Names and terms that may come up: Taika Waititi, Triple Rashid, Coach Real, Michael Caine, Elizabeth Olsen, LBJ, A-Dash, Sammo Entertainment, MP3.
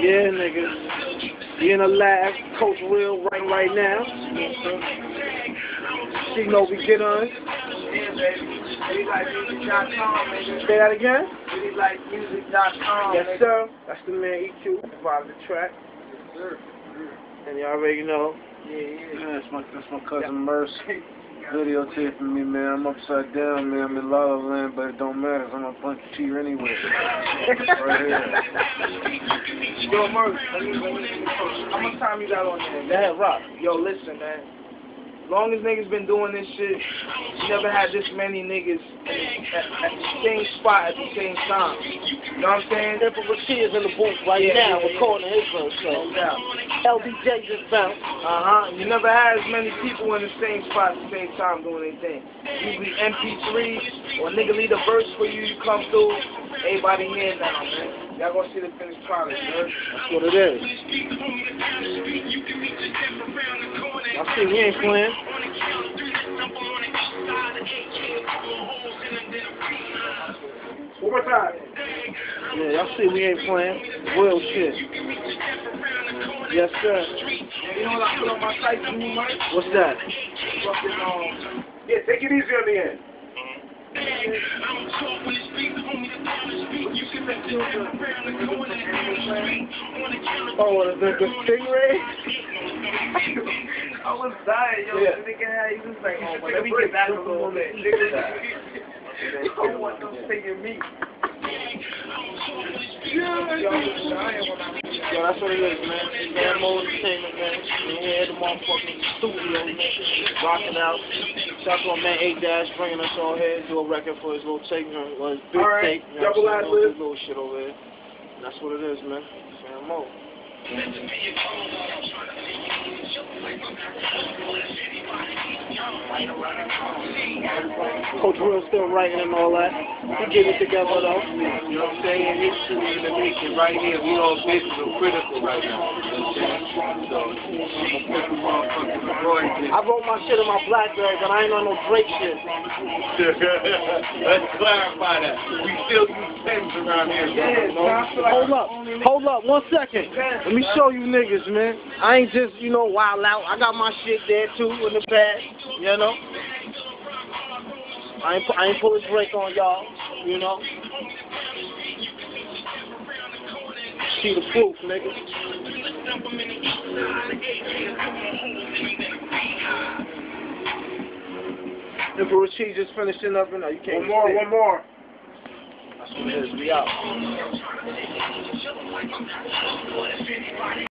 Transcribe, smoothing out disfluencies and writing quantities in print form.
Yeah, nigga. You in a live Coach Real right now. She know we get on. Say that again? Yes, sir. That's the man EQ. Vibe the track. And you already know. Yeah, that's my cousin Mercy. Videotaping me, man. I'm upside down, man. I'm in La La Land, but it don't matter. I'm a bunch of cheer anyway. Right here. Yo, Mercy, how much time you got on there? That rock. Yo, listen, man. Long as niggas been doing this shit, you never had this many niggas at the same spot at the same time. You know what I'm saying? Triple Rashid is in the booth right now recording his little show. No LBJ just bounced. You never had as many people in the same spot at the same time doing anything. Usually MP3 or nigga lead a verse for you, you come through, everybody here now, man. Y'all gonna see the finished product, man. That's what it is. I see we ain't playing. One more time. Yeah, y'all see we ain't playing. Real shit. Yes, sir. You know what I put on my site for you, Mike? What's that? Yeah, take it easy on the end. Oh, the stingray? I was dying, yo. Yeah. Nigga had you just like, oh, but let me get back a little bit. You don't want them singing me. Yo, that's what it is, man. Sammo Entertainment, man. We're here at the motherfucking studio, man. Rocking out. Shout out to my man A-Dash bringing us all here. Do a record for his little tape, or his big tape. You know what I'm saying? His little shit over here. And that's what it is, man. Sammo. Coach Real still writing and all that. We get it together though. You know what I'm saying? This shit is the making right here. We all bitches are critical right now. So, I wrote my shit in my Blackberry, but I ain't on no Drake shit. Let's clarify that. We still use pens around here. Yeah, hold up, 1 second. Let me show you niggas, man. I ain't just, you know, wild out. I got my shit there too in the past, you know. I ain't pull a Drake on y'all, you know. See the proof, nigga. Triple Rashid just finishing up and you can't. One more. That's what it is. We out.